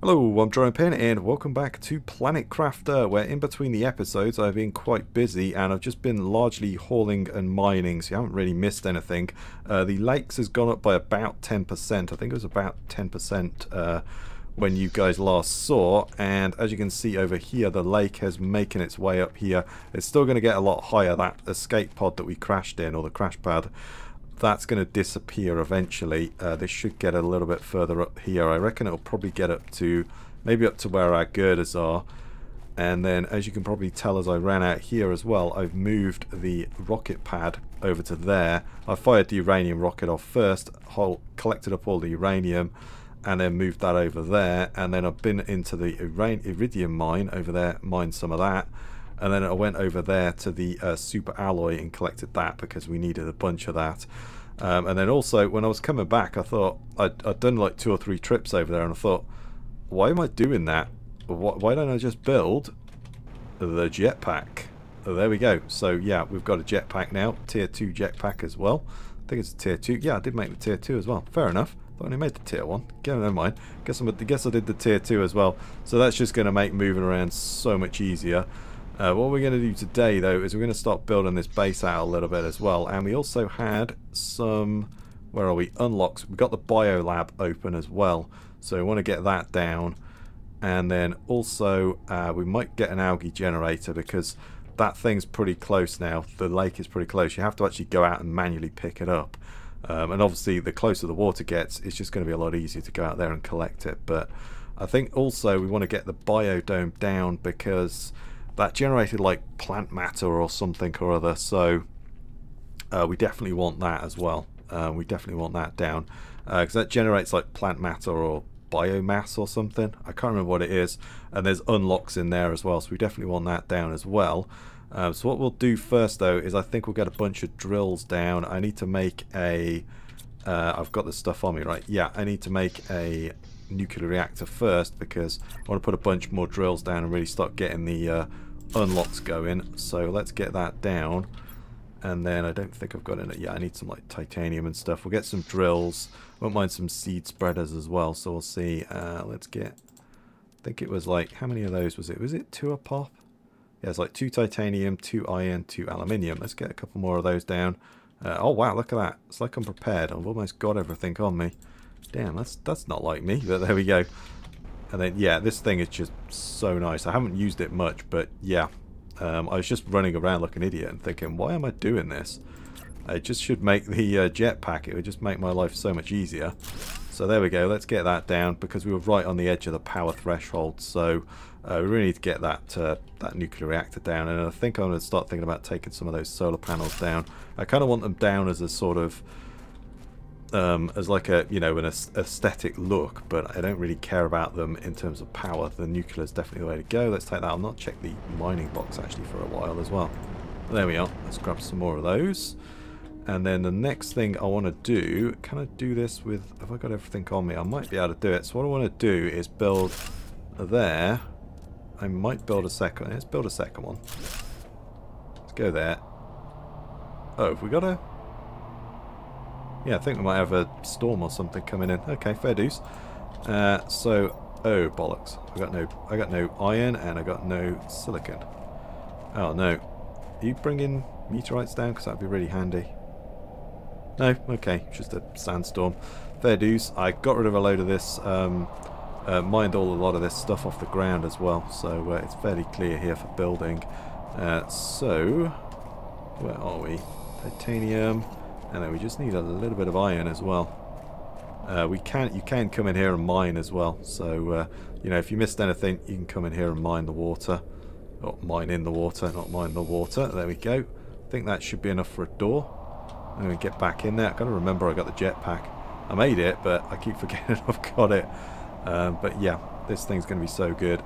Hello, I'm DrawingPin and welcome back to Planet Crafter, where in between the episodes I've been quite busy and I've just been largely hauling and mining, so you haven't really missed anything. The lakes has gone up by about 10%, I think it was about 10% when you guys last saw, and as you can see over here the lake is making its way up here. It's still going to get a lot higher. That escape pod that we crashed in, or the crash pad, that's going to disappear eventually. This should get a little bit further up here. I reckon it'll probably get up to maybe up to where our girders are, and then as you can probably tell as I ran out here as well, I've moved the rocket pad over to there. I fired the uranium rocket off first, collected up all the uranium and then moved that over there, and then I've been into the iridium mine over there, mined some of that, and then I went over there to the super alloy and collected that because we needed a bunch of that. And then also when I was coming back, I thought I'd done like 2 or 3 trips over there and I thought, why am I doing that? Why don't I just build the jetpack? Oh, there we go. So yeah, we've got a jetpack now, tier 2 jetpack as well. I think it's tier 2. Yeah, I did make the tier 2 as well. Fair enough. I only made the tier 1. Never mind. Guess I did the tier 2 as well. So that's just going to make moving around so much easier. What we're going to do today though is we're going to start building this base out a little bit as well, and we also had some, where are we, unlocks. We've got the biolab open as well, so we want to get that down, and then also we might get an algae generator because that thing's pretty close now. The lake is pretty close. You have to actually go out and manually pick it up, and obviously the closer the water gets it's just going to be a lot easier to go out there and collect it. But I think also we want to get the biodome down because that generated like plant matter or something or other, so we definitely want that as well. We definitely want that down because that generates like plant matter or biomass or something. I can't remember what it is, and there's unlocks in there as well, so we definitely want that down as well. So what we'll do first though is I think we'll get a bunch of drills down. I need to make a I've got this stuff on me, right? Yeah, I need to make a nuclear reactor first because I want to put a bunch more drills down and really start getting the unlocks going. So let's get that down, and then I don't think I've got any. Yeah, I need some like titanium and stuff. We'll get some drills. I won't mind some seed spreaders as well, so we'll see. Let's get, I think it was like, how many of those was it? Was it 2 a pop? Yeah, it's like 2 titanium, 2 iron, 2 aluminium. Let's get a couple more of those down. Oh wow, look at that. It's like I'm prepared. I've almost got everything on me. Damn, that's not like me, but there we go. And then, yeah, this thing is just so nice. I haven't used it much, but yeah. I was just running around like an idiot and thinking, why am I doing this? I just should make the jetpack. It would just make my life so much easier. So there we go. Let's get that down because we were right on the edge of the power threshold. So we really need to get that, that nuclear reactor down. And I think I'm going to start thinking about taking some of those solar panels down. I kind of want them down as a sort of... as like a, you know, an aesthetic look, but I don't really care about them in terms of power. The nuclear is definitely the way to go. Let's take that. I'll not check the mining box actually for a while as well. There we are. Let's grab some more of those. And then the next thing I want to do, can I do this with, have I got everything on me? I might be able to do it. So what I want to do is build there. I might build a second. Let's build a second one. Let's go there. Oh, have we got a... Yeah, I think we might have a storm or something coming in. Okay, fair dues. So, oh bollocks! I got no iron, and I got no silicon. Oh no! Are you bringing meteorites down? Because that'd be really handy. No, okay, just a sandstorm. Fair dues. I got rid of a load of this. Mined a lot of this stuff off the ground as well, so it's fairly clear here for building. So, where are we? Titanium. And then we just need a little bit of iron as well. You can come in here and mine as well. So, you know, if you missed anything, you can come in here and mine the water. Oh, mine in the water, not mine the water. There we go. I think that should be enough for a door. I'm going to get back in there. I've got to remember I got the jetpack. I made it, but I keep forgetting I've got it. But yeah, this thing's going to be so good.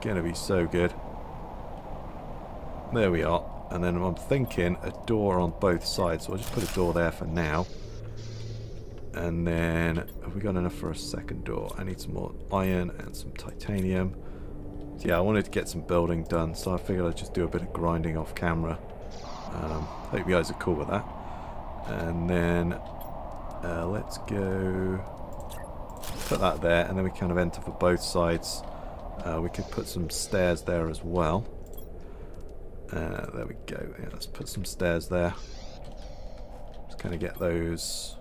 Going to be so good. There we are. And then I'm thinking a door on both sides, so I'll just put a door there for now. And then, have we got enough for a second door? I need some more iron and some titanium. So yeah, I wanted to get some building done, so I figured I'd just do a bit of grinding off camera. Hope you guys are cool with that. And then, Let's go put that there, and then we kind of enter for both sides. We could put some stairs there as well. There we go. Yeah, let's put some stairs there. Just kind of get those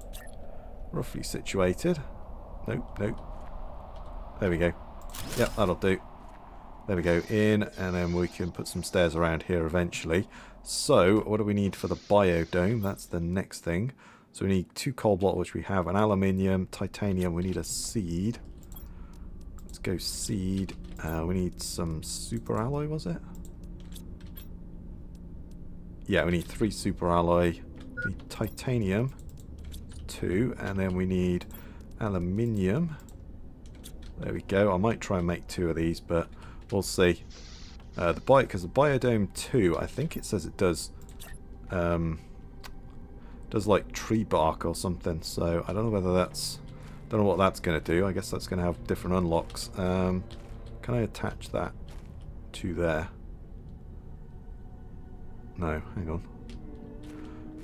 roughly situated. Nope, nope. There we go. Yep, that'll do. There we go, in, and then we can put some stairs around here eventually. So, what do we need for the biodome? That's the next thing. So we need 2 coal block, which we have, an aluminium, titanium, we need a seed. Let's go seed. We need some super alloy, was it? Yeah, we need 3 super alloy. We need titanium, 2, and then we need aluminium. There we go. I might try and make 2 of these, but we'll see. Because the biodome 2, I think it says it does like tree bark or something. So I don't know whether that's, don't know what that's going to do. I guess that's going to have different unlocks. Can I attach that to there? No, hang on.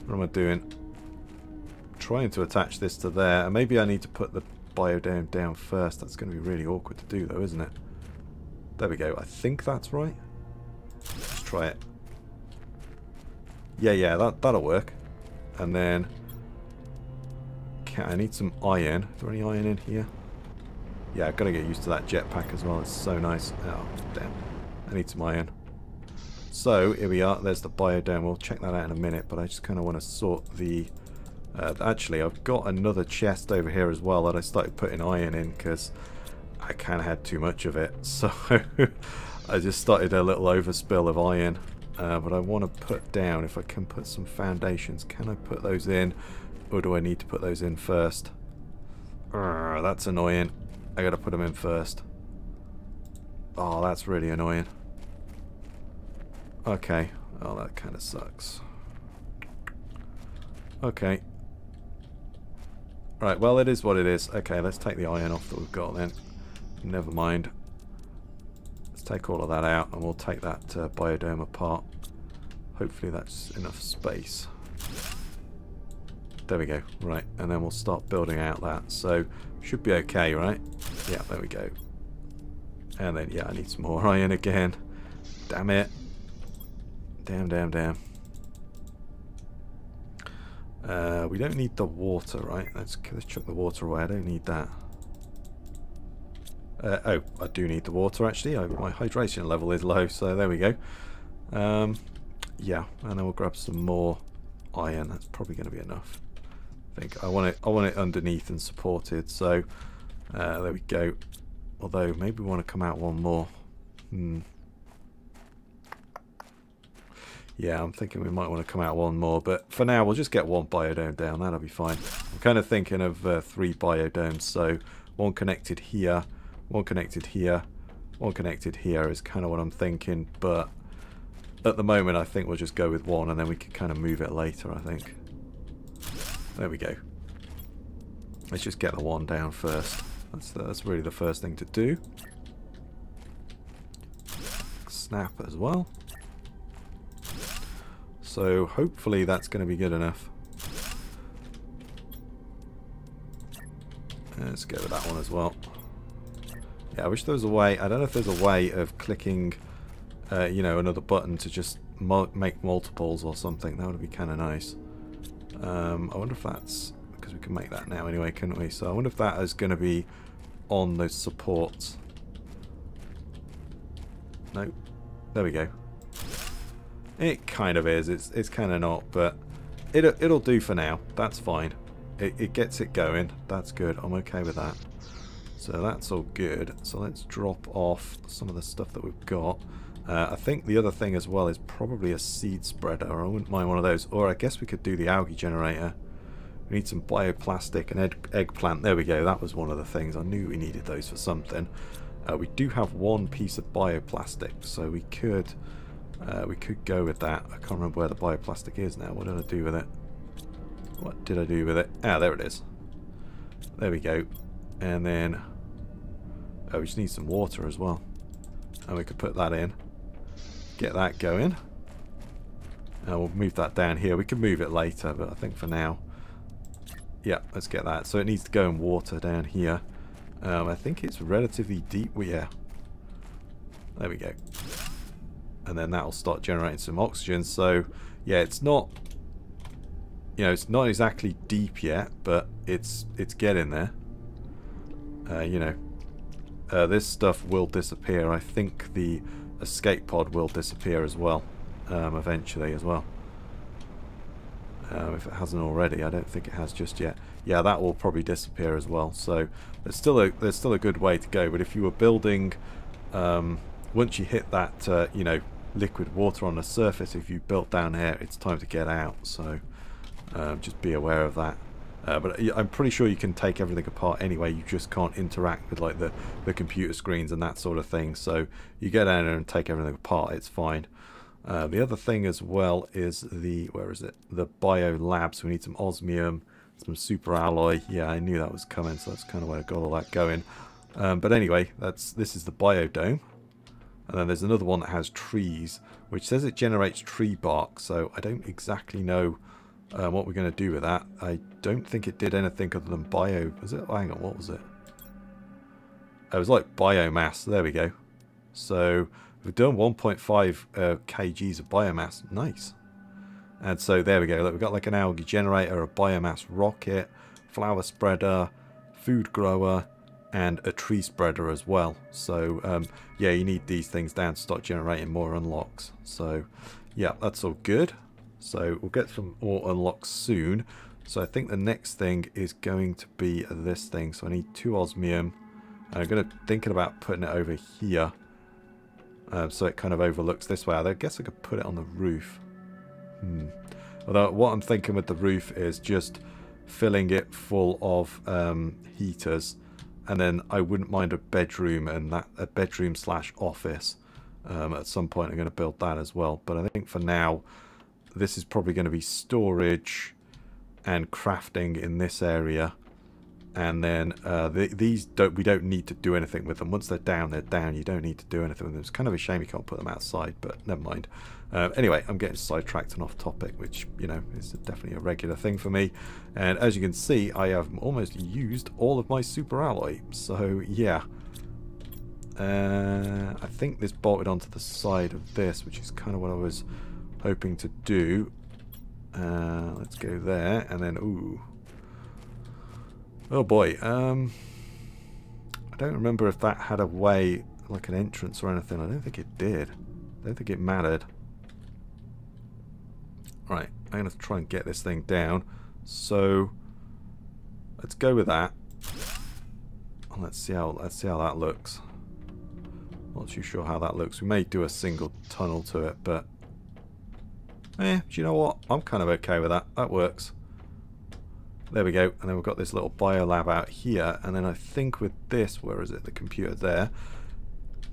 What am I doing? I'm trying to attach this to there, and maybe I need to put the biodome down first. That's going to be really awkward to do though, isn't it? There we go. I think that's right. Let's try it. Yeah, that'll work. And then I need some iron. Is there any iron in here? Yeah, I've got to get used to that jetpack as well. It's so nice. Oh, damn. I need some iron. So, here we are. There's the biodome. We'll check that out in a minute, but I just kind of want to sort the... actually, I've got another chest over here as well that I started putting iron in because I kind of had too much of it, so I just started a little overspill of iron. But I want to put down, if I can put some foundations, can I put those in, or do I need to put those in first? That's annoying. I gotta put them in first. Oh, that's really annoying. Okay. Oh, that kind of sucks. Okay. Right, well, it is what it is. Okay, let's take the iron off that we've got then. Never mind. Let's take all of that out, and we'll take that biodome apart. Hopefully that's enough space. There we go. Right, and then we'll start building out that. So, should be okay, right? Yeah, there we go. And then, yeah, I need some more iron again. Damn it. Damn. We don't need the water, right? Let's chuck the water away. I don't need that. Oh, I do need the water, actually. My hydration level is low, so there we go. Yeah, and then we'll grab some more iron. That's probably going to be enough. I think I want it underneath and supported, so there we go. Although, maybe we want to come out one more. Yeah, I'm thinking we might want to come out one more, but for now we'll just get one biodome down. That'll be fine. I'm kind of thinking of 3 biodomes, so one connected here, one connected here, one connected here is kind of what I'm thinking, but at the moment I think we'll just go with one, and then we can kind of move it later, I think. There we go. Let's just get the one down first. That's really the first thing to do. Snap as well. So hopefully that's going to be good enough. Let's go with that one as well. Yeah, I wish there was a way. I don't know if there's a way of clicking, you know, another button to just make multiples or something. That would be kind of nice. I wonder if that's... because we can make that now anyway, couldn't we? So I wonder if that is going to be on those supports. Nope. There we go. It kind of is. It's kind of not, but it'll do for now. That's fine. It gets it going. That's good. I'm okay with that. So that's all good. So let's drop off some of the stuff that we've got. I think the other thing as well is probably a seed spreader. I wouldn't mind one of those. Or I guess we could do the algae generator. We need some bioplastic and eggplant. There we go. That was one of the things. I knew we needed those for something. We do have one piece of bioplastic, so we could... go with that. I can't remember where the bioplastic is now. What did I do with it? What did I do with it? Ah, there it is. There we go. And then... oh, we just need some water as well. And we could put that in. Get that going. And we'll move that down here. We can move it later, but I think for now... Yeah, let's get that. So it needs to go in water down here. I think it's relatively deep. Well, yeah. There we go. And then that'll start generating some oxygen. So, yeah, it's not... You know, it's not exactly deep yet, but it's getting there. You know, this stuff will disappear. I think the escape pod will disappear as well, eventually as well. If it hasn't already, I don't think it has just yet. Yeah, that will probably disappear as well. So there's still a good way to go. But if you were building, once you hit that, you know, liquid water on the surface, if you built down here, it's time to get out. So. Just be aware of that, but I'm pretty sure you can take everything apart anyway. You just can't interact with like the computer screens and that sort of thing, so you get down there and take everything apart, it's fine. The other thing as well is the, where is it, the bio lab. So we need some osmium, some super alloy. Yeah, I knew that was coming, so that's kind of where I got all that going. But anyway, this is the biodome. And then there's another one that has trees, which says it generates tree bark, so I don't exactly know what we're going to do with that. I don't think it did anything other than bio... Was it? Oh, hang on, what was it? It was like biomass. There we go. So we've done 1.5 kgs of biomass. Nice. And so there we go. Look, we've got like an algae generator, a biomass rocket, flower spreader, food grower, and a tree spreader as well. So yeah, you need these things down to start generating more unlocks. So yeah, that's all good. So we'll get some more unlocks soon. So I think the next thing is going to be this thing. So I need 2 osmium. And I'm going to thinking about putting it over here. So it kind of overlooks this way. I guess I could put it on the roof. Although what I'm thinking with the roof is just filling it full of heaters. And then I wouldn't mind a bedroom, and that a bedroom/office. At some point I'm going to build that as well. But I think for now... This is probably going to be storage and crafting in this area, and then we don't need to do anything with them. Once they're down. You don't need to do anything with them. It's kind of a shame you can't put them outside, but never mind. Anyway, I'm getting sidetracked and off topic, which, you know, is definitely a regular thing for me. And as you can see, I have almost used all of my super alloy. So yeah, I think this bolted onto the side of this, which is kind of what I was hoping to do. Let's go there, and then ooh, oh boy, I don't remember if that had a way, like an entrance or anything. I don't think it did. I don't think it mattered. Right, I'm gonna try and get this thing down, so let's go with that. Let's see how that looks. Not too sure how that looks. We may do a single tunnel to it, but do you know what? I'm kind of okay with that. That works. There we go. And then we've got this little biolab out here. And then I think with this, where is it? The computer there.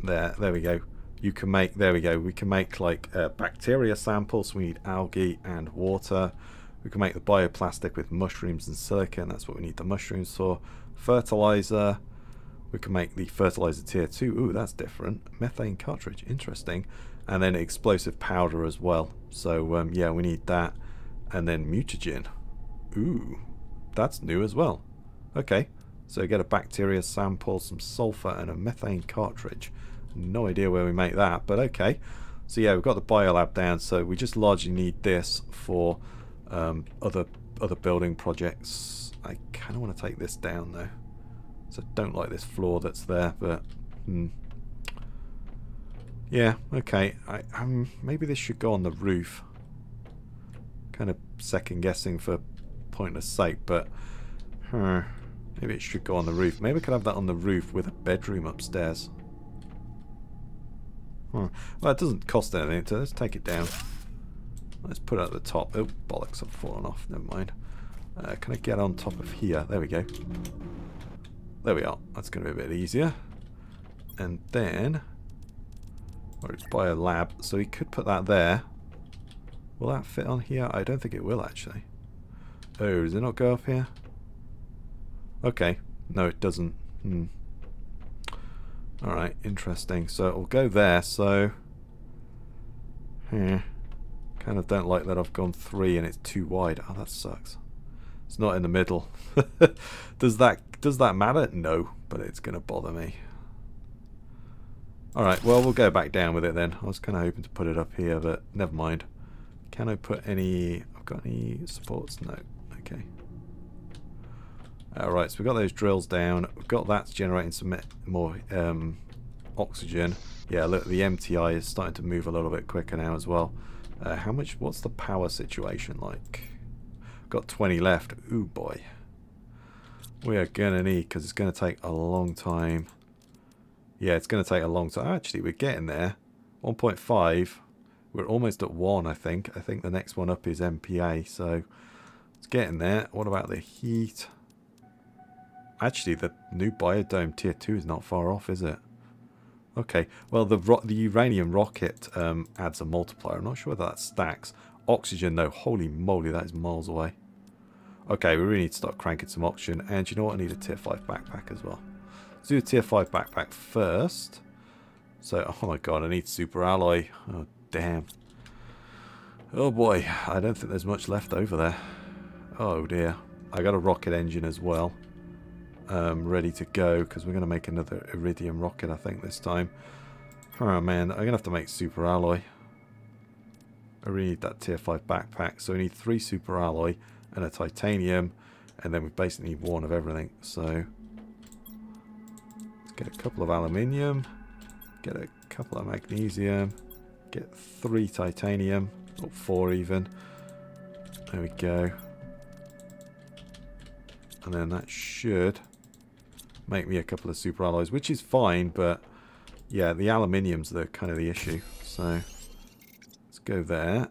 There we go. You can make, there we go. We can make like bacteria samples. We need algae and water. We can make the bioplastic with mushrooms and silicon. That's what we need the mushrooms for. Fertilizer. We can make the fertilizer tier 2. Ooh, that's different. Methane cartridge. Interesting. And then explosive powder as well. So yeah, we need that. And then mutagen. Ooh, that's new as well. Okay, so get a bacteria sample, some sulfur, and a methane cartridge. No idea where we make that, but okay. So yeah, we've got the biolab down, so we just largely need this for other building projects. I kind of want to take this down though. So don't like this floor that's there, but yeah, okay. Maybe this should go on the roof. Kind of second guessing for pointless sake, but maybe it should go on the roof. Maybe we could have that on the roof with a bedroom upstairs. Well, it doesn't cost anything, so let's take it down. Let's put it at the top. Oh, bollocks, I've fallen off. Never mind. Can I get on top of here? There we go. There we are. That's going to be a bit easier. And then... Or it's bio lab, so we could put that there. Will that fit on here? I don't think it will, actually. Oh, does it not go up here? Okay, no, it doesn't. All right, interesting. So it'll go there. So, kind of don't like that I've gone 3 and it's too wide. Oh, that sucks. It's not in the middle. Does that matter? No, but it's going to bother me. Alright, well, we'll go back down with it then. I was kind of hoping to put it up here, but never mind. Can I put any... I've got any supports? No. Okay. Alright, so we've got those drills down. We've got that's generating some more oxygen. Yeah, look, the MTI is starting to move a little bit quicker now as well. How much... What's the power situation like? Got 20 left. Ooh, boy. We are going to need... Because it's going to take a long time... Yeah, it's going to take a long time. Actually, we're getting there. 1.5. We're almost at 1, I think. I think the next one up is MPA, so it's getting there. What about the heat? Actually, the new biodome tier 2 is not far off, is it? Okay. Well, the uranium rocket adds a multiplier. I'm not sure whether that stacks. Oxygen, though. Holy moly, that is miles away. Okay, we really need to start cranking some oxygen. And you know what? I need a tier 5 backpack as well. Let's do a tier 5 backpack first. So, oh my god, I need super alloy. Oh, damn. Oh boy, I don't think there's much left over there. Oh dear. I got a rocket engine as well. Ready to go, because we're going to make another iridium rocket, I think, this time. Oh man, I'm going to have to make super alloy. I really need that tier 5 backpack. So we need 3 super alloy and a titanium. And then we basically need 1 of everything. So... get a couple of aluminium, get a couple of magnesium, get 3 titanium, or 4 even. There we go. And then that should make me a couple of super alloys, which is fine, but yeah, the aluminium's the kind of the issue. So let's go there.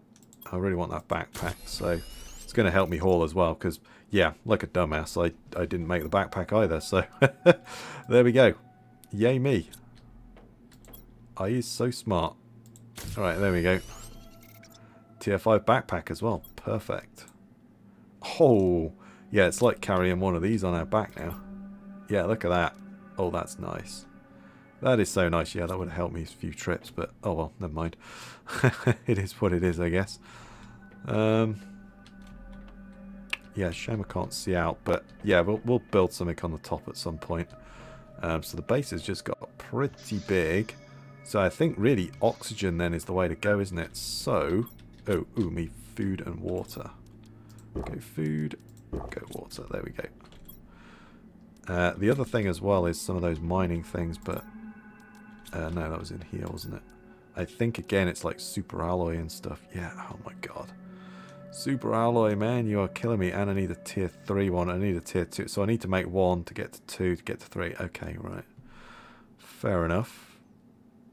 I really want that backpack, so it's going to help me haul as well, because yeah, like a dumbass, I didn't make the backpack either, so there we go. Yay me. I is so smart. Alright, there we go. Tier 5 backpack as well. Perfect. Oh, yeah, it's like carrying one of these on our back now. Yeah, look at that. Oh, that's nice. That is so nice. Yeah, that would help me a few trips, but oh well, never mind. It is what it is, I guess. Yeah, shame I can't see out, but yeah, we'll build something on the top at some point. So the base has just got pretty big. So I think really oxygen then is the way to go, isn't it? So, oh, ooh, me food and water. Go food, go water. There we go. The other thing as well is some of those mining things, but no, that was in here, wasn't it? I think again it's like super alloy and stuff. Yeah. Oh my god. Super alloy, man, you are killing me. And I need a tier 3 one. I need a tier 2. So I need to make 1 to get to 2 to get to 3. Okay, right. Fair enough.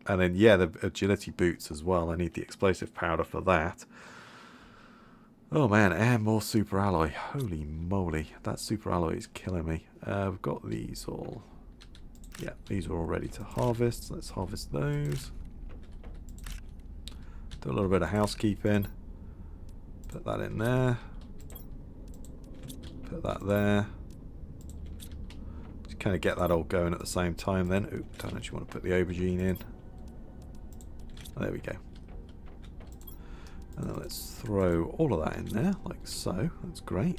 And then, yeah, the agility boots as well. I need the explosive powder for that. Oh, man, and more super alloy. Holy moly. That super alloy is killing me. We've got these all. Yeah, these are all ready to harvest. So let's harvest those. Do a little bit of housekeeping. Put that in there. Put that there. Just kind of get that all going at the same time then. Oop, don't actually want to put the aubergine in. There we go. And then let's throw all of that in there, like so. That's great.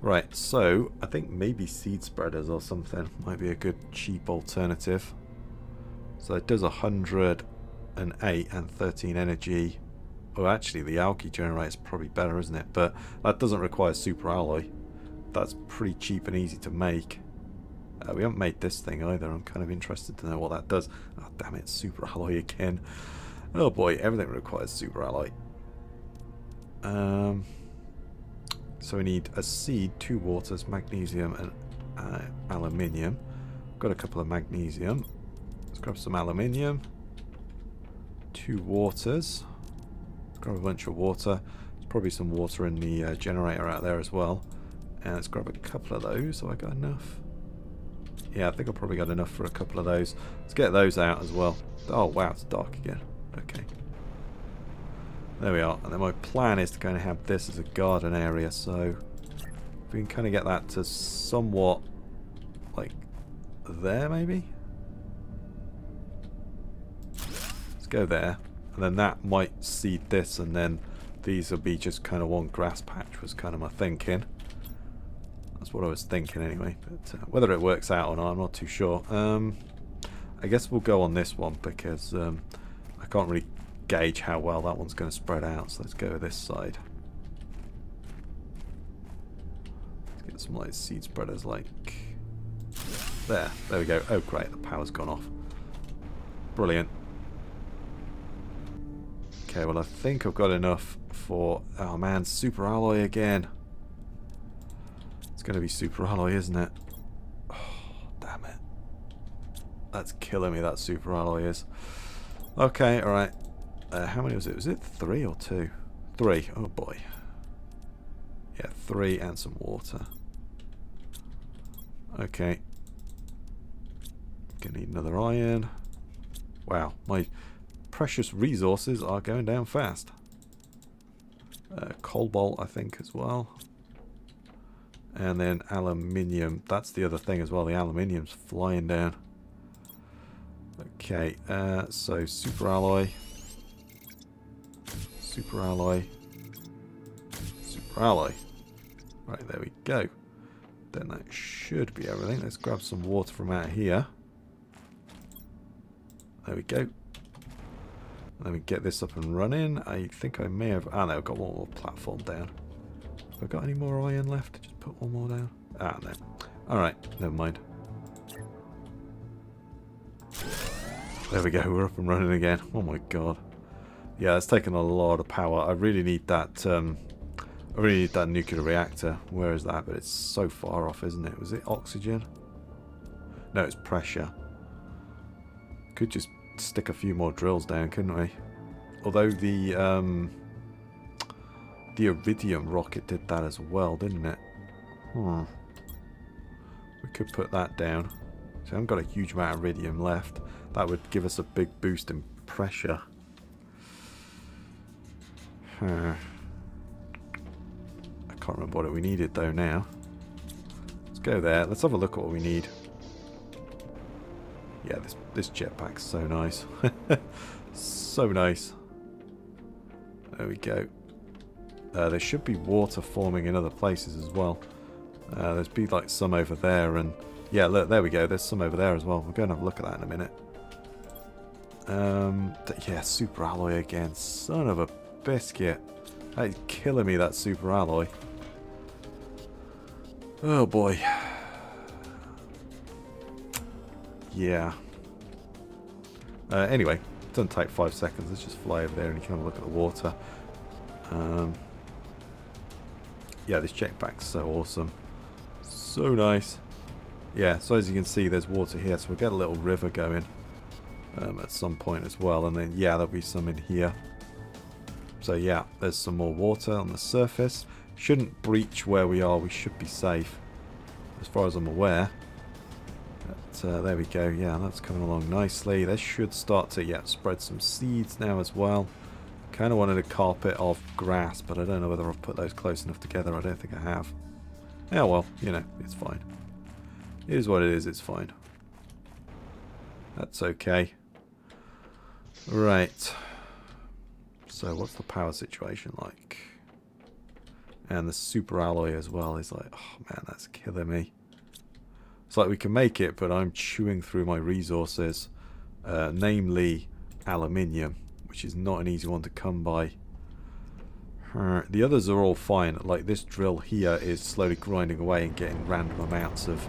Right, so I think maybe seed spreaders or something might be a good cheap alternative. So it does 108 and 13 energy. Oh, actually, the algae generator is probably better, isn't it? But that doesn't require super alloy. That's pretty cheap and easy to make. We haven't made this thing either. I'm kind of interested to know what that does. Oh, damn it, super alloy again. Oh, boy, everything requires super alloy. So we need a seed, 2 waters, magnesium and aluminium. Got a couple of magnesium. Let's grab some aluminium. 2 waters. Grab a bunch of water. There's probably some water in the generator out there as well. And let's grab a couple of those. Have I got enough? Yeah, I think I've probably got enough for a couple of those. Let's get those out as well. Oh, wow, it's dark again. Okay. There we are. And then my plan is to kind of have this as a garden area. So if we can kind of get that to somewhat like there maybe. Let's go there. And then that might seed this, and then these will be just kind of one grass patch was kind of my thinking. That's what I was thinking anyway, but whether it works out or not, I'm not too sure. I guess we'll go on this one because I can't really gauge how well that one's going to spread out, so let's go this side. Let's get some like seed spreaders like there. There we go. Oh great, the power's gone off. Brilliant. Okay, well I think I've got enough for, oh man, super alloy again. It's going to be super alloy, isn't it? Oh, damn it. That's killing me, that super alloy is. Okay, alright. How many was it? Was it 3 or 2? 3. Oh boy. Yeah, 3 and some water. Okay. Gonna need another iron. Wow, my precious resources are going down fast. Cobalt, I think, as well. And then aluminium. That's the other thing as well. The aluminium's flying down. Okay, so super alloy. Super alloy. Super alloy. Right, there we go. Then that should be everything. Let's grab some water from out here. There we go. Let me get this up and running. I think I may have... Ah, no, I've got one more platform down. Have I got any more iron left? Just put one more down. Ah, no. Alright, never mind. There we go, we're up and running again. Oh my god. Yeah, it's taken a lot of power. I really need that nuclear reactor. Where is that? But it's so far off, isn't it? Was it oxygen? No, it's pressure. Could just stick a few more drills down, couldn't we? Although the Iridium rocket did that as well, didn't it? Hmm. We could put that down. So I haven't got a huge amount of Iridium left. That would give us a big boost in pressure. I can't remember what we needed though now. Let's go there. Let's have a look at what we need. Yeah, this jetpack's so nice. So nice. There we go. There should be water forming in other places as well. There's be like some over there, and yeah, look, there we go. There's some over there as well. We're going to have a look at that in a minute. Yeah, super alloy again. Son of a biscuit. That is killing me, that super alloy. Oh boy. Yeah. Anyway, it doesn't take 5 seconds. Let's just fly over there and you can have a look at the water. Yeah, this jetpack's so awesome. So nice. Yeah, so as you can see, there's water here. So we'll get a little river going at some point as well. And then, yeah, there'll be some in here. So, yeah, there's some more water on the surface. Shouldn't breach where we are. We should be safe, as far as I'm aware. There we go. Yeah, that's coming along nicely. This should start to spread some seeds now as well. Kind of wanted a carpet of grass, but I don't know whether I've put those close enough together. I don't think I have. Yeah, well, you know, it's fine. It is what it is. It's fine. That's okay. Right. So what's the power situation like? And the super alloy as well is like, oh man, that's killing me. It's like we can make it, but I'm chewing through my resources, namely aluminium, which is not an easy one to come by. The others are all fine. Like this drill here is slowly grinding away and getting random amounts of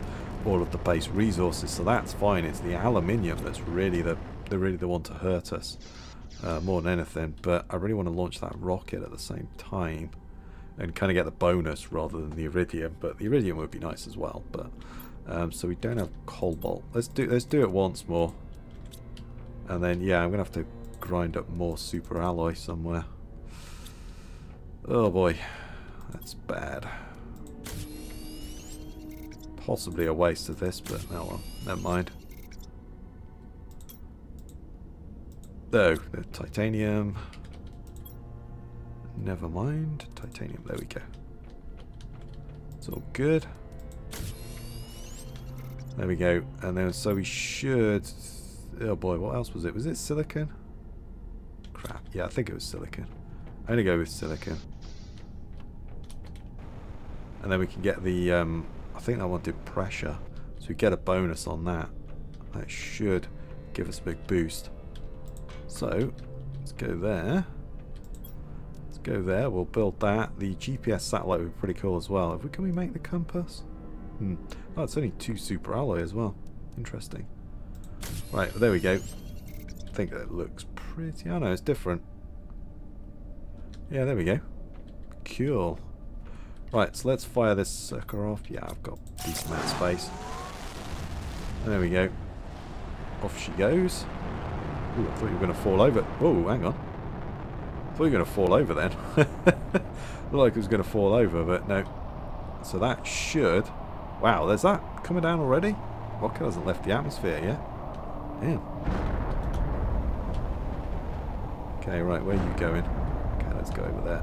all of the base resources, so that's fine. It's the aluminium that's really the one to hurt us more than anything. But I really want to launch that rocket at the same time and kind of get the bonus rather than the iridium. But the iridium would be nice as well. But so we don't have cobalt. Let's do it once more, and then yeah, I'm gonna have to grind up more super alloy somewhere. Oh boy, that's bad. Possibly a waste of this, but no, well, never mind. Though the titanium. Never mind, titanium. There we go. It's all good. There we go, and then so we should. Oh boy, what else was it? Was it silicon? Crap. Yeah, I think it was silicon. I'm gonna go with silicon, and then we can get the think that one did pressure, so we get a bonus on that. That should give us a big boost. So let's go there. Let's go there. We'll build that. The GPS satellite would be pretty cool as well. Can we make the compass? Oh, it's only 2 super alloy as well. Interesting. Right, well, there we go. I think that looks pretty. Oh no, it's different. Yeah, there we go. Cool. Right, so let's fire this sucker off. Yeah, I've got a decent amount of space. There we go. Off she goes. Ooh, I thought you were going to fall over. Oh, hang on. I thought you were going to fall over then. Looked like it was going to fall over, but no. So that should... Wow, there's that coming down already? Rocket hasn't left the atmosphere yet. Damn. Okay, right, where are you going? Okay, let's go over there.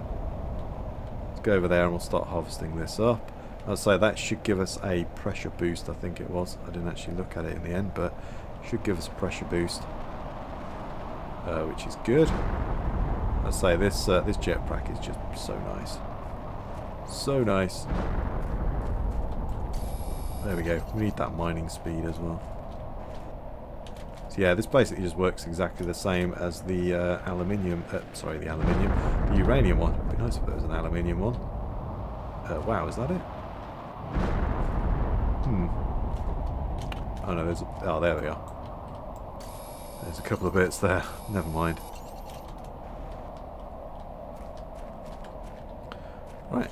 Let's go over there and we'll start harvesting this up. So that should give us a pressure boost, I think it was. I didn't actually look at it in the end, but it should give us a pressure boost. Which is good. I say this this jetpack is just so nice. So nice. There we go. We need that mining speed as well. So yeah, this basically just works exactly the same as the aluminium. Sorry, the aluminium, the uranium one. It'd be nice if there was an aluminium one. Wow, is that it? Oh no, there's. Oh, there we are. There's a couple of bits there. Never mind. Right.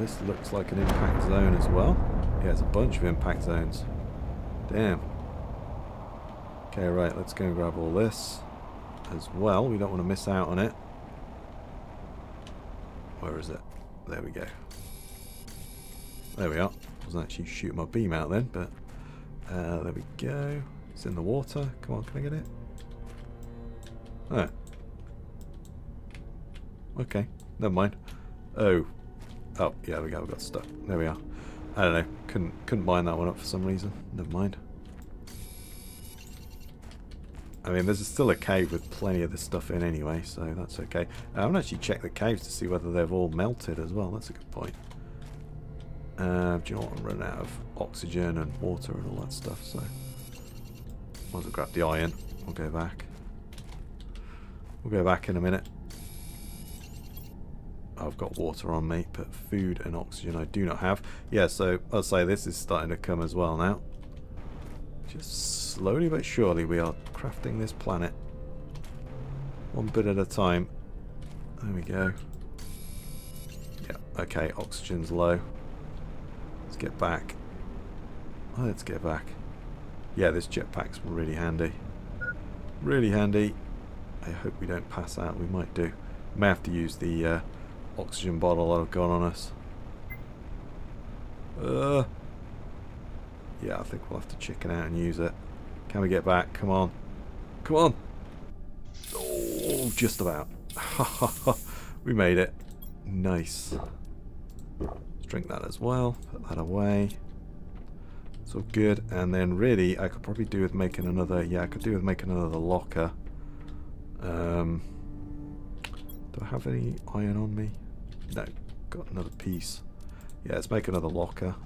This looks like an impact zone as well. Yeah, it's a bunch of impact zones. Damn. Okay, right. Let's go and grab all this as well. We don't want to miss out on it. Where is it? There we go. There we are. Wasn't actually shooting my beam out then, but there we go. It's in the water. Come on, can I get it? Oh. Okay, never mind. Oh. Oh, yeah, there we go. We got stuck. There we are. I don't know. Couldn't line that one up for some reason. Never mind. I mean, there's still a cave with plenty of this stuff in anyway, so that's okay. I haven't actually checked the caves to see whether they've all melted as well. That's a good point. Do you know what? I'm running out of oxygen and water and all that stuff, so... Might as well grab the iron. We'll go back. We'll go back in a minute. I've got water on me, but food and oxygen I do not have. Yeah, so I'll say this is starting to come as well now. Just slowly but surely we are crafting this planet. One bit at a time. There we go. Yeah, okay, oxygen's low. Let's get back. Let's get back. Yeah, this jetpack's really handy. Really handy. I hope we don't pass out. We might do. May have to use the oxygen bottle that I've got on us. Yeah, I think we'll have to chicken out and use it. Can we get back? Come on. Come on. Oh, just about. We made it. Nice. Let's drink that as well. Put that away. So good, and then really I could probably do with making another, yeah, I could do with making another locker. Do I have any iron on me? No, got another piece. Yeah, let's make another locker.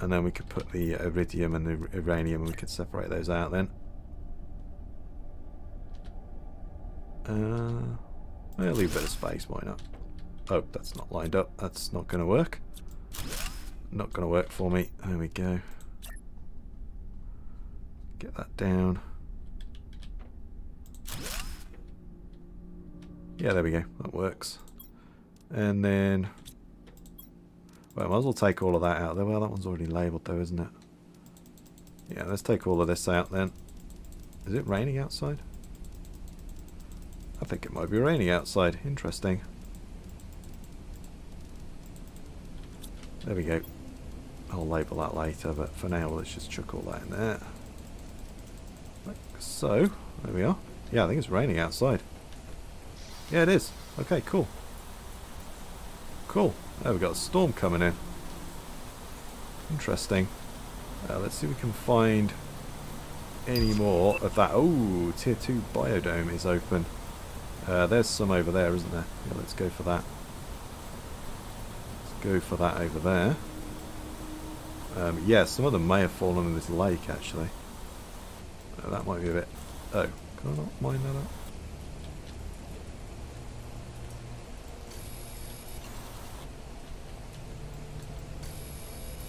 And then we could put the iridium and the uranium and we could separate those out then. I'll leave a bit of space, why not? Oh, that's not lined up, that's not going to work. Not going to work for me. There we go. Get that down. Yeah, there we go. That works. And then... Well, I might as well take all of that out there. Well, that one's already labelled though, isn't it? Yeah, let's take all of this out then. Is it raining outside? I think it might be raining outside. Interesting. There we go. I'll label that later, but for now let's just chuck all that in there. Like so. There we are. Yeah, I think it's raining outside. Yeah, it is. Okay, cool. Cool. Oh, we've got a storm coming in. Interesting. Let's see if we can find any more of that. Oh, Tier 2 biodome is open. There's some over there, isn't there? Yeah, let's go for that. Go for that over there. Yeah, some of them may have fallen in this lake, actually. That might be a bit... Oh, can I not mine that up?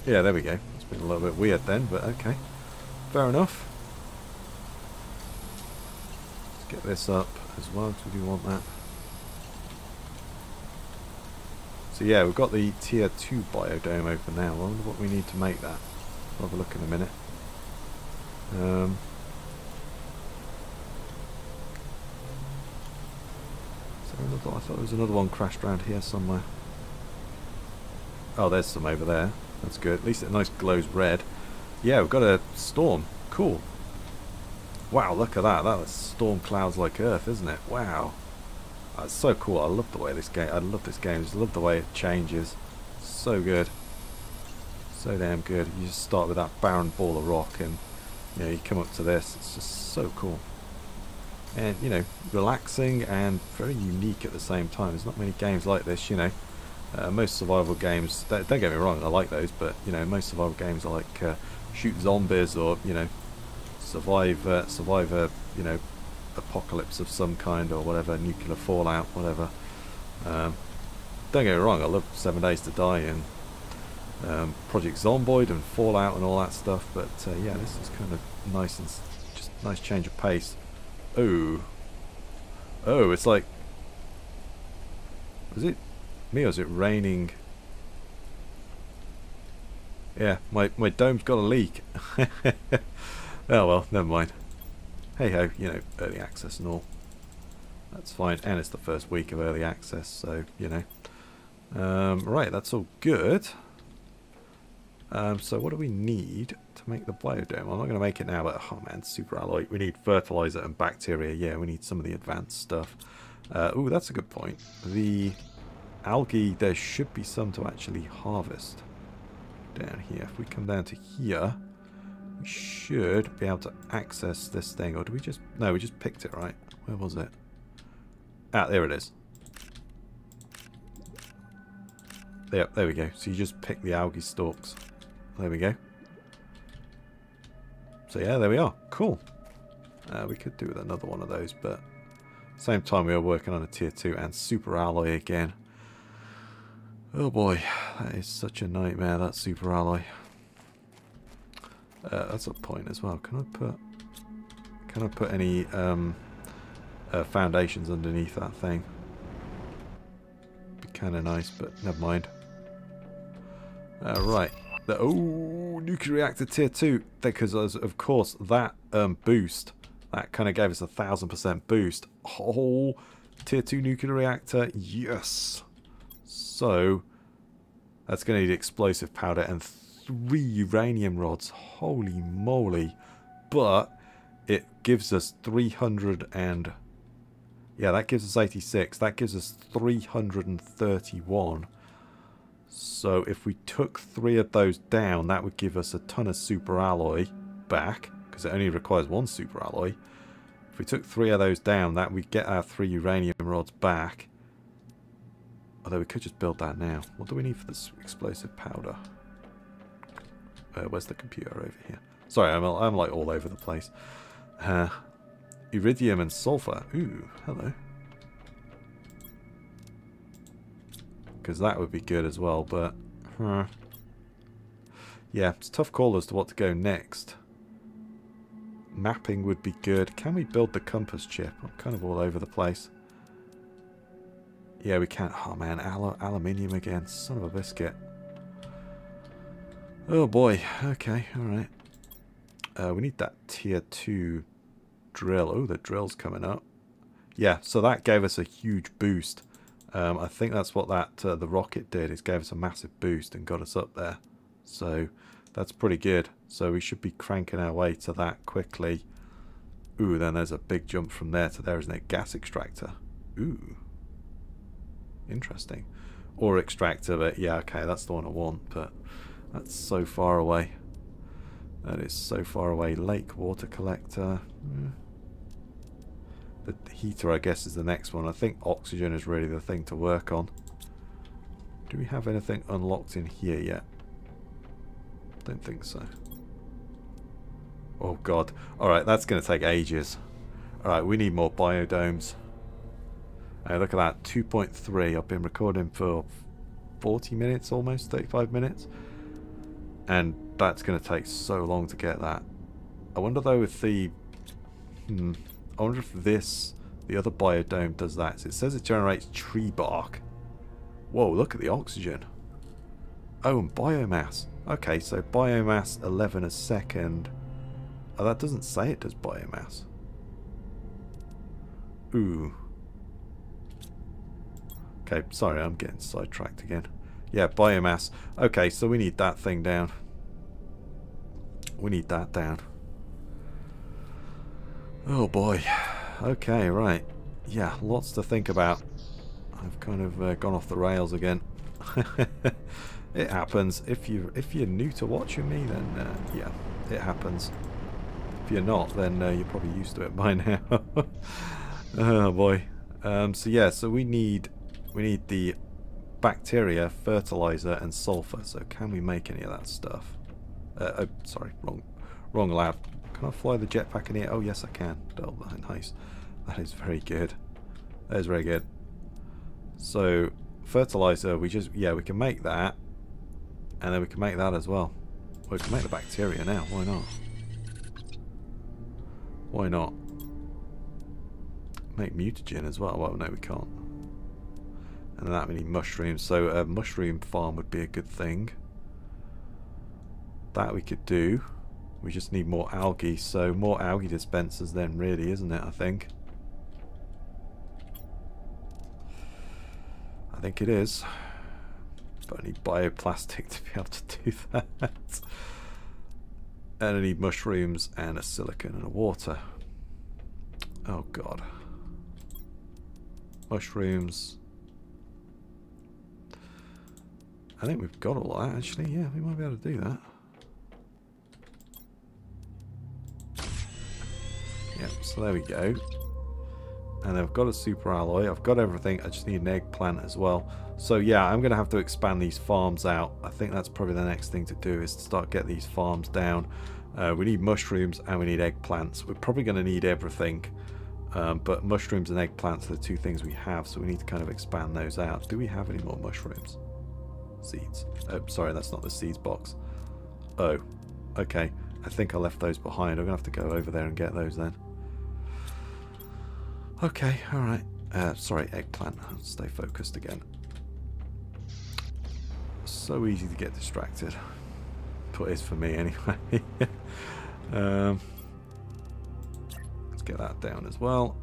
Yeah, there we go. It's been a little bit weird then, but okay. Fair enough. Let's get this up as well, because we do want that. So yeah, we've got the tier 2 biodome open now. I wonder what we need to make that. We'll have a look in a minute. Is there another? I thought there was another one crashed around here somewhere. Oh, there's some over there. That's good. At least it nice glows red. Yeah, we've got a storm. Cool. Wow, look at that. That's storm clouds like Earth, isn't it? Wow. That's so cool. I love the way this game... I love this game. I just love the way it changes. So good. So damn good. You just start with that barren ball of rock and, you know, you come up to this. It's just so cool. And, you know, relaxing and very unique at the same time. There's not many games like this, you know. Most survival games, don't get me wrong, I like those, but you know, most survival games are like shoot zombies or, you know, survive a, you know, apocalypse of some kind or whatever, nuclear fallout, whatever. Don't get me wrong, I love 7 Days to Die and Project Zomboid and Fallout and all that stuff, but yeah, this is kind of nice and just nice change of pace. Oh, oh, it's like, was it? Me, or is it raining? Yeah, my dome's got a leak. Oh well, never mind. Hey ho, you know, early access and all. That's fine, and it's the first week of early access, so, you know. Right, that's all good. So what do we need to make the biodome? I'm not going to make it now, but oh man, super alloy. We need fertilizer and bacteria. Yeah, we need some of the advanced stuff. Oh, that's a good point. The... algae, there should be some to actually harvest down here. If we come down to here, we should be able to access this thing. Or do we just... No, we just picked it, right? Where was it? Ah, there it is. Yep, there we go. So you just pick the algae stalks. There we go. So yeah, there we are. Cool. We could do with another one of those, but... Same time we are working on a tier 2 and super alloy again. Oh boy, that is such a nightmare, that super alloy. That's a point as well. Can I put any foundations underneath that thing? Be kind of nice, but never mind. Right, oh, nuclear reactor tier 2, because of course that boost that kind of gave us a 1000% boost. Oh, tier 2 nuclear reactor, yes. So, that's going to need explosive powder and 3 uranium rods. Holy moly. But, it gives us 300 and... Yeah, that gives us 86. That gives us 331. So, if we took 3 of those down, that would give us a ton of super alloy back. Because it only requires 1 super alloy. If we took 3 of those down, that we'd get our 3 uranium rods back. Although we could just build that now. What do we need for this explosive powder? Where's the computer over here? Sorry, I'm like all over the place. Iridium and sulfur. Ooh, hello. Because that would be good as well, but... Yeah, it's a tough call as to what to go next. Mapping would be good. Can we build the compass chip? I'm kind of all over the place. Yeah, we can't. Oh man, aluminium again. Son of a biscuit. Oh boy. Okay, alright. We need that tier 2 drill. Oh, the drill's coming up. Yeah, so that gave us a huge boost. I think that's what that the rocket did. It gave us a massive boost and got us up there. So, that's pretty good. So we should be cranking our way to that quickly. Ooh, then there's a big jump from there to there, isn't it? Gas extractor. Ooh. Interesting. Or extractor, but yeah, okay, that's the one I want, but that's so far away. That is so far away. Lake water collector. The heater, I guess, is the next one. I think oxygen is really the thing to work on. Do we have anything unlocked in here yet? Don't think so. Oh god. Alright, that's going to take ages. Alright, we need more biodomes. Look at that, 2.3. I've been recording for 40 minutes almost, 35 minutes. And that's going to take so long to get that. I wonder though if the... I wonder if this, the other biodome does that. So it says it generates tree bark. Whoa, look at the oxygen. Oh, and biomass. Okay, so biomass 11 a second. Oh, that doesn't say it does biomass. Ooh. Okay, sorry, I'm getting sidetracked again. Yeah, biomass. Okay, so we need that thing down. We need that down. Oh boy. Okay, right. Yeah, lots to think about. I've kind of gone off the rails again. It happens. If you're new to watching me, then yeah, it happens. If you're not, then you're probably used to it by now. Oh boy. So yeah, so we need the bacteria, fertilizer, and sulfur. So can we make any of that stuff? Oh, sorry, wrong lab. Can I fly the jetpack in here? Oh yes, I can. Oh, nice. That is very good. That is very good. So fertilizer, we just we can make that, and then we can make that as well. We can make the bacteria now. Why not? Why not? Make mutagen as well. Well, no, we can't. And that many mushrooms. So a mushroom farm would be a good thing. That we could do. We just need more algae. So more algae dispensers then, really, isn't it? I think it is. But I need bioplastic to be able to do that. And I need mushrooms and a silicon and a water. Oh god. Mushrooms. I think we've got all that actually. Yeah, we might be able to do that. Yep, so there we go. And I've got a super alloy. I've got everything. I just need an eggplant as well. So yeah, I'm going to have to expand these farms out. I think that's probably the next thing to do, is to start getting these farms down. We need mushrooms and we need eggplants. We're probably going to need everything. But mushrooms and eggplants are the two things we have. So we need to kind of expand those out. Do we have any more mushrooms? Seeds. Oh, sorry, that's not the seeds box. Oh, okay. I think I left those behind. I'm going to have to go over there and get those then. Okay, alright. Sorry, eggplant. I'll stay focused again. So easy to get distracted. But it is for me anyway. Let's get that down as well.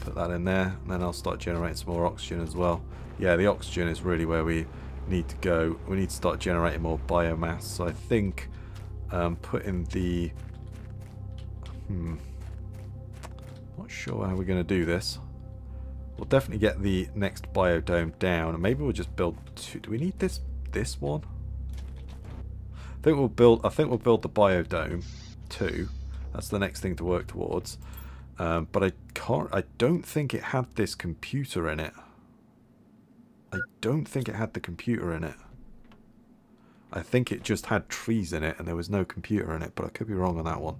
Put that in there. And then I'll start generating some more oxygen as well. Yeah, the oxygen is really where we need to go. We need to start generating more biomass. So I think putting the... Not sure how we're going to do this. We'll definitely get the next biodome down, and maybe we'll just build two. Do we need this one? I think we'll build the biodome 2. That's the next thing to work towards. But I don't think it had this computer in it. I don't think it had the computer in it. I think it just had trees in it and there was no computer in it, but I could be wrong on that one.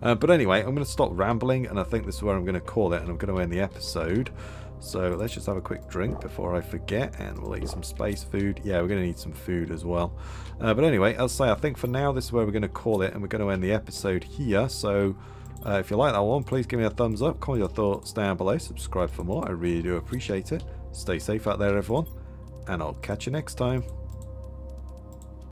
But anyway, I'm going to stop rambling, and I think this is where I'm going to call it, and I'm going to end the episode. So let's just have a quick drink before I forget, and we'll eat some space food. Yeah, we're going to need some food as well. But anyway, as I say, I think for now this is where we're going to call it, and we're going to end the episode here. So if you like that one, please give me a thumbs up, comment your thoughts down below, subscribe for more. I really do appreciate it. Stay safe out there, everyone, and I'll catch you next time.